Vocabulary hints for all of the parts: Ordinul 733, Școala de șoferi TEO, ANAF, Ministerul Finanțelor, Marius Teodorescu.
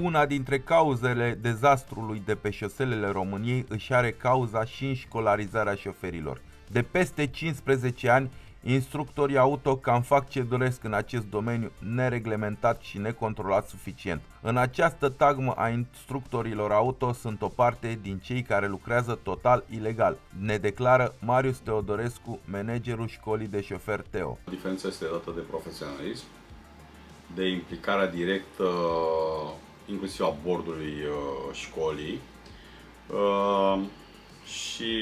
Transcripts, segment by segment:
Una dintre cauzele dezastrului de pe șoselele României își are cauza și în școlarizarea șoferilor. De peste 15 ani, instructorii auto cam fac ce doresc în acest domeniu nereglementat și necontrolat suficient. În această tagmă a instructorilor auto sunt o parte din cei care lucrează total ilegal, ne declară Marius Teodorescu, managerul școlii de șoferi TEO. Diferența este dată de profesionalism, de implicarea directă, inclusiv a bordului școlii și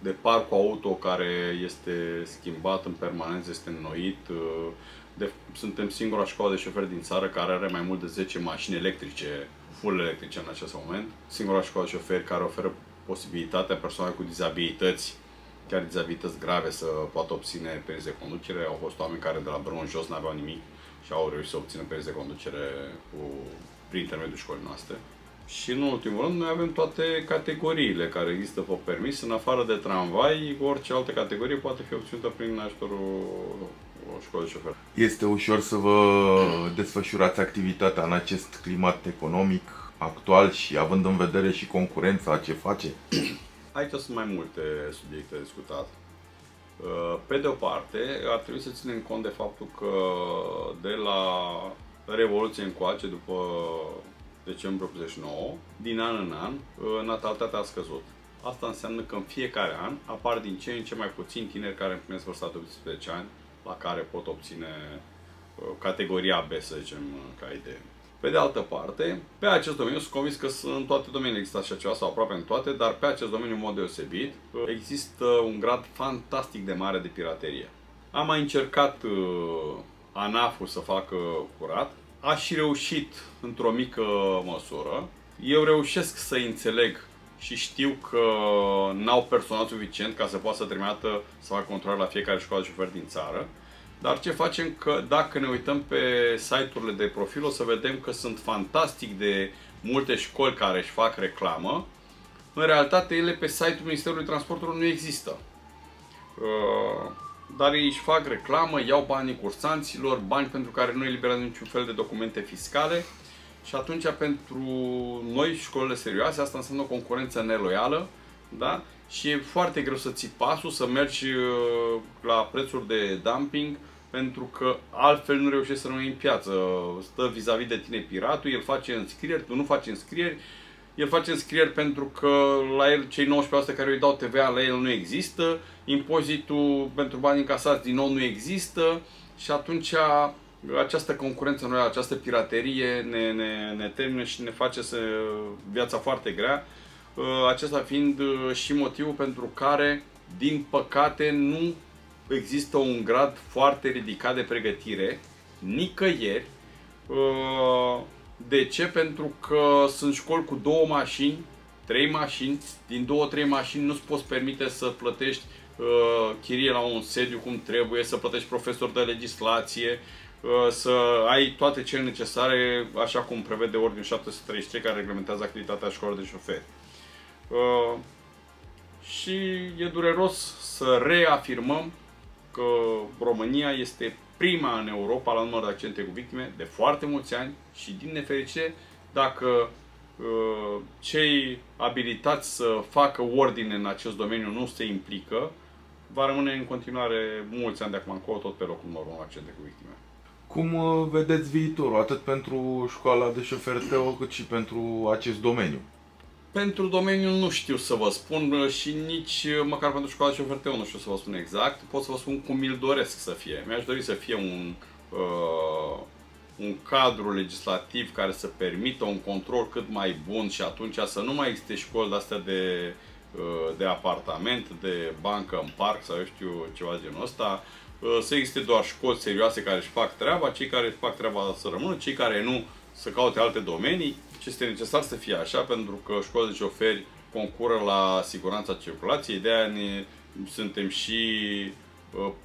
de parcul auto care este schimbat în permanență, este înnoit. Suntem singura școală de șoferi din țară care are mai mult de 10 mașini electrice, full electrice în acest moment. Singura școală de șoferi care oferă posibilitatea persoanelor cu dizabilități, chiar dizabilități grave, să poată obține permis de conducere. Au fost oameni care de la brân jos n-aveau nimic și au reușit să obțină permis de conducere prin intermediul școlii noastre. Și în ultimul rând, noi avem toate categoriile care există pe permis, în afară de tramvai, orice altă categorie poate fi obținută prin ajutorul școlii de șoferi. Este ușor să vă desfășurați activitatea în acest climat economic actual și având în vedere și concurența ce face? Aici sunt mai multe subiecte de discutat. Pe de o parte, ar trebui să ținem cont de faptul că de la Revoluție încoace, după decembrie 89, din an în an, natalitatea a scăzut. Asta înseamnă că în fiecare an apar din ce în ce mai puțini tineri care împlinesc vârsta de 18 ani, la care pot obține categoria B, să zicem, ca idee. Pe de altă parte, pe acest domeniu sunt convins că în toate domeniile există așa ceva, sau aproape în toate, dar pe acest domeniu, în mod deosebit, există un grad fantastic de mare de piraterie. Am mai încercat ANAF-ul să facă curat, a și reușit într-o mică măsură. Eu reușesc să înțeleg și știu că n-au personal suficient ca să poată să trimită să facă control la fiecare școală de șoferi din țară. Dar ce facem? Că dacă ne uităm pe site-urile de profil, o să vedem că sunt fantastic de multe școli care își fac reclamă. În realitate, ele pe site-ul Ministerului Transportului nu există. Dar ei își fac reclamă, iau banii cursanților, bani pentru care nu eliberează niciun fel de documente fiscale. Și atunci, pentru noi, școlile serioase, asta înseamnă o concurență neloială, da? Și e foarte greu să ții pasul, să mergi la prețuri de dumping, pentru că altfel nu reușești să rămâi în piață. Stă vis-a-vis de tine piratul, el face înscrieri, tu nu faci înscrieri. El face înscrieri pentru că la el cei 19% care îi dau TVA la el nu există, impozitul pentru bani încasați din nou nu există și atunci această concurență în noi, această piraterie ne termină și ne face viața foarte grea. Acesta fiind și motivul pentru care, din păcate, nu există un grad foarte ridicat de pregătire, nicăieri. De ce? Pentru că sunt școli cu 2 mașini, 3 mașini, din 2-3 mașini nu-ți poți permite să plătești chirie la un sediu cum trebuie, să plătești profesori de legislație, să ai toate cele necesare, așa cum prevede Ordinul 733 care reglementează activitatea școlilor de șoferi. Și e dureros să reafirmăm că România este prima în Europa la număr de accidente cu victime de foarte mulți ani și, din nefericire, dacă cei abilitați să facă ordine în acest domeniu nu se implică, va rămâne în continuare mulți ani de acum încolo tot pe locul numărul 1 accidente cu victime. Cum vedeți viitorul, atât pentru școala de șoferi TEO, cât și pentru acest domeniu? Pentru domeniul nu știu să vă spun și nici măcar pentru școala de șoferi TEO nu știu să vă spun exact. Pot să vă spun cum mi-l doresc să fie. Mi-aș dori să fie un cadru legislativ care să permită un control cât mai bun și atunci să nu mai existe școli de-astea de apartament, de bancă în parc sau eu știu ceva genul ăsta. Să existe doar școli serioase care își fac treaba, cei care își fac treaba să rămână, cei care nu să caute alte domenii. Ce este necesar să fie așa, pentru că școlile de șoferi concură la siguranța circulației, de aia suntem și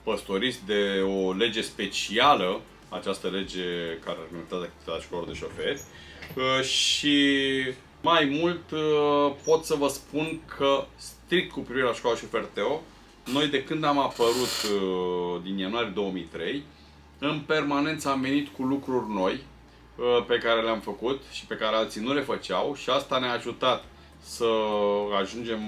păstoriți de o lege specială, această lege care reglementează activitatea școlilor de șoferi. Și mai mult pot să vă spun că, strict cu privire la școala de șoferi TEO, noi de când am apărut din ianuarie 2003, în permanență am venit cu lucruri noi, pe care le-am făcut și pe care alții nu le făceau și asta ne-a ajutat să ajungem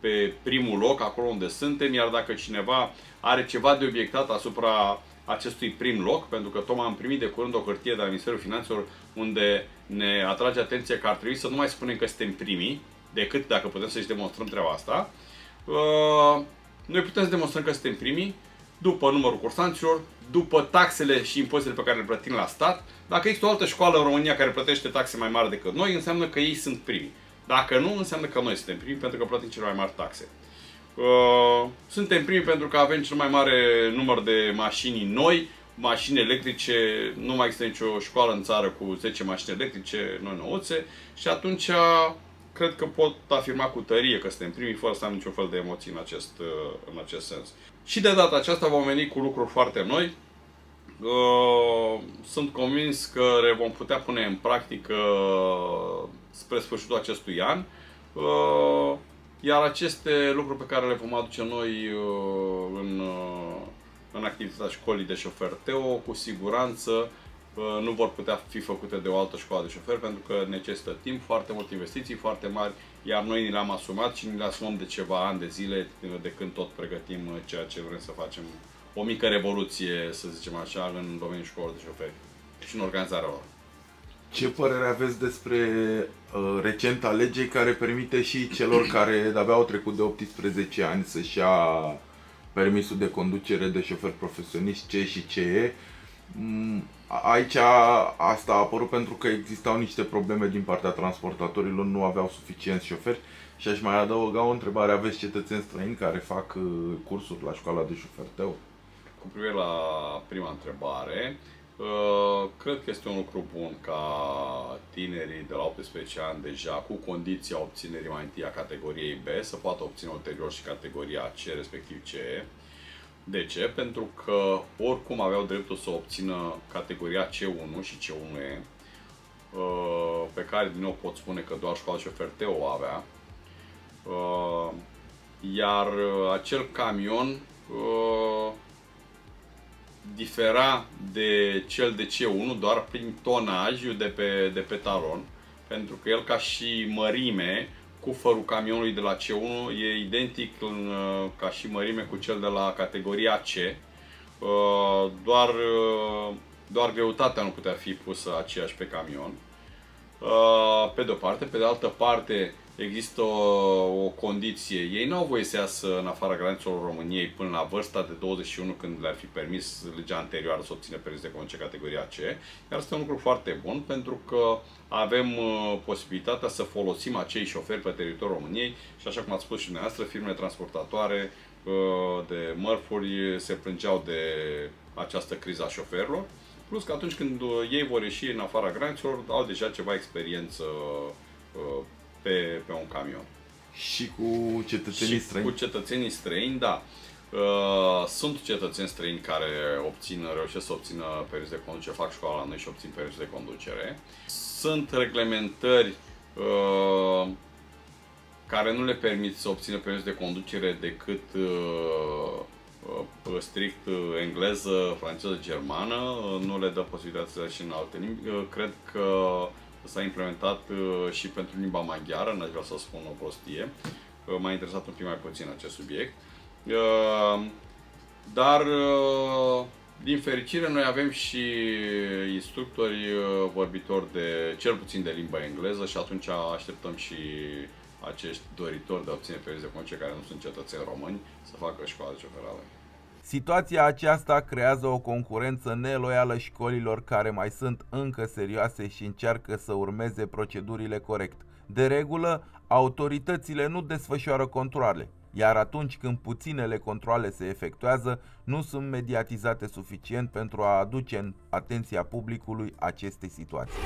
pe primul loc, acolo unde suntem, iar dacă cineva are ceva de obiectat asupra acestui prim loc, pentru că tocmai am primit de curând o hârtie de la Ministerul Finanțelor unde ne atrage atenție că ar trebui să nu mai spunem că suntem primii, decât dacă putem să-și demonstrăm treaba asta. Noi putem să demonstrăm că suntem primii după numărul cursanților, după taxele și impozitele pe care le plătim la stat. Dacă există o altă școală în România care plătește taxe mai mari decât noi, înseamnă că ei sunt primii. Dacă nu, înseamnă că noi suntem primii pentru că plătim cele mai mari taxe. Suntem primii pentru că avem cel mai mare număr de mașini noi, mașini electrice, nu mai există nicio școală în țară cu 10 mașini electrice, noi nouțe, și atunci cred că pot afirma cu tărie că suntem primii, fără să am niciun fel de emoții în acest sens. Și de data aceasta vom veni cu lucruri foarte noi. Sunt convins că le vom putea pune în practică spre sfârșitul acestui an. Iar aceste lucruri pe care le vom aduce noi în activitatea școlii de șofer TEO, cu siguranță nu vor putea fi făcute de o altă școală de șofer, pentru că necesită timp, foarte multe investiții, foarte mari, iar noi ni le-am asumat și ni le asumăm de ceva ani de zile, de când tot pregătim ceea ce vrem să facem, o mică revoluție, să zicem așa, în domeniul școlii de șoferi și în organizarea lor. Ce părere aveți despre recenta lege care permite și celor care abia au trecut de 18 ani să-și ia permisul de conducere de șofer profesionist C și CE? Aici asta a apărut pentru că existau niște probleme din partea transportatorilor, nu aveau suficienți șoferi și aș mai adăuga o întrebare. Aveți cetățeni străini care fac cursuri la școala de șofer TEO? Cu privire la prima întrebare, cred că este un lucru bun ca tinerii de la 18 ani deja, cu condiția obținerii mai întâi a categoriei B, să poată obține ulterior și categoria C, respectiv CE. De ce? Pentru că oricum aveau dreptul să obțină categoria C1 și C1E, pe care din nou pot spune că doar școala de șofer TEO o avea, iar acel camion difera de cel de C1 doar prin tonaj de pe talon, pentru că el ca și mărime, cufărul camionului de la C1 e identic ca și mărime cu cel de la categoria C, doar greutatea nu putea fi pusă aceeași pe camion, pe de o parte. Pe de altă parte există o condiție, ei nu au voie să iasă în afara granițelor României până la vârsta de 21, când le-ar fi permis legea anterioară să obțină permis de conducere categoria C, iar este un lucru foarte bun pentru că avem posibilitatea să folosim acei șoferi pe teritoriul României și, așa cum ați spus și dumneavoastră, firmele transportatoare de mărfuri se plângeau de această criză a șoferilor, plus că atunci când ei vor ieși în afara granițelor au deja ceva experiență pe un camion. Și cu cetățenii străini? Cu cetățenii străini, da. Sunt cetățeni străini care reușesc să obțină permis de conducere, fac școala la noi și obțin permis de conducere. Sunt reglementări care nu le permit să obțină permis de conducere decât strict engleză, franceză, germană. Nu le dă posibilitatea și în alte limbi. Cred că s-a implementat și pentru limba maghiară, n-aș vrea să spun o prostie, m-a interesat un pic mai puțin acest subiect. Dar, din fericire, noi avem și instructori vorbitori cel puțin de limba engleză și atunci așteptăm și acești doritori de a obține permis de conducere care nu sunt cetățeni români să facă școala de șoferală. Situația aceasta creează o concurență neloială școlilor care mai sunt încă serioase și încearcă să urmeze procedurile corect. De regulă, autoritățile nu desfășoară controale, iar atunci când puținele controale se efectuează, nu sunt mediatizate suficient pentru a aduce în atenția publicului aceste situații.